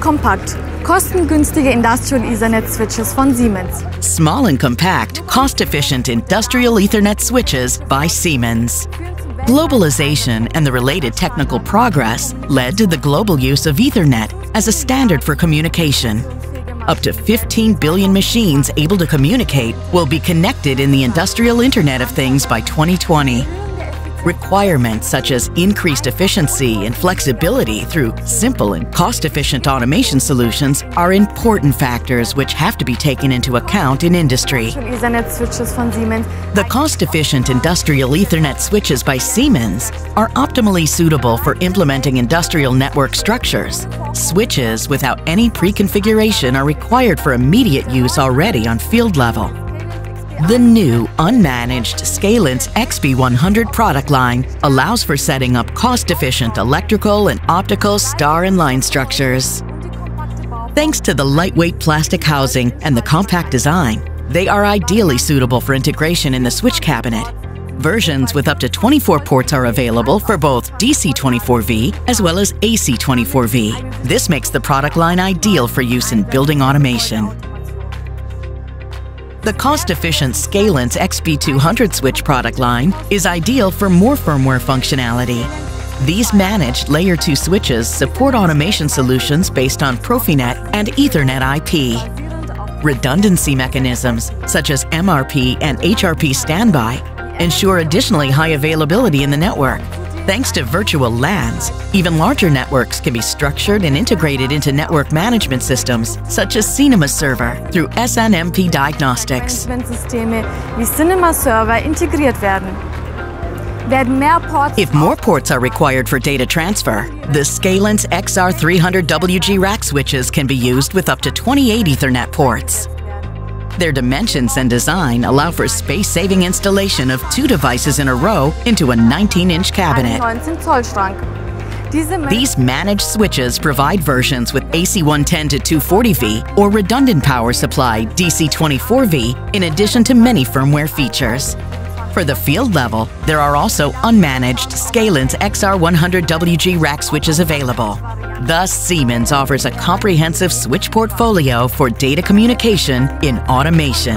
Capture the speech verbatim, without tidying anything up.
and compact, kostengünstige industrial Ethernet switches von Siemens. Small and compact, cost-efficient industrial Ethernet switches by Siemens. Globalization and the related technical progress led to the global use of Ethernet as a standard for communication. Up to fifteen billion machines able to communicate will be connected in the Industrial Internet of Things by twenty twenty. Requirements such as increased efficiency and flexibility through simple and cost-efficient automation solutions are important factors which have to be taken into account in industry. The cost-efficient industrial Ethernet switches by Siemens are optimally suitable for implementing industrial network structures. Switches without any pre-configuration are required for immediate use already on field level. The new, unmanaged Scalance X B one hundred product line allows for setting up cost-efficient electrical and optical star and line structures. Thanks to the lightweight plastic housing and the compact design, they are ideally suitable for integration in the switch cabinet. Versions with up to twenty-four ports are available for both D C twenty-four V as well as A C twenty-four V. This makes the product line ideal for use in building automation. The cost-efficient Scalance X P two hundred switch product line is ideal for more firmware functionality. These managed Layer two switches support automation solutions based on PROFINET and Ethernet I P. Redundancy mechanisms such as M R P and H R P standby ensure additionally high availability in the network. Thanks to virtual LANs, even larger networks can be structured and integrated into network management systems such as SINEMA Server through S N M P diagnostics. If more ports are required for data transfer, the Scalance X R three hundred W G rack switches can be used with up to twenty-eight Ethernet ports. Their dimensions and design allow for space-saving installation of two devices in a row into a nineteen inch cabinet. These managed switches provide versions with A C one ten to two forty V or redundant power supply D C twenty-four V in addition to many firmware features. For the field level, there are also unmanaged Scalance X R one hundred W G rack switches available. Thus, Siemens offers a comprehensive switch portfolio for data communication in automation.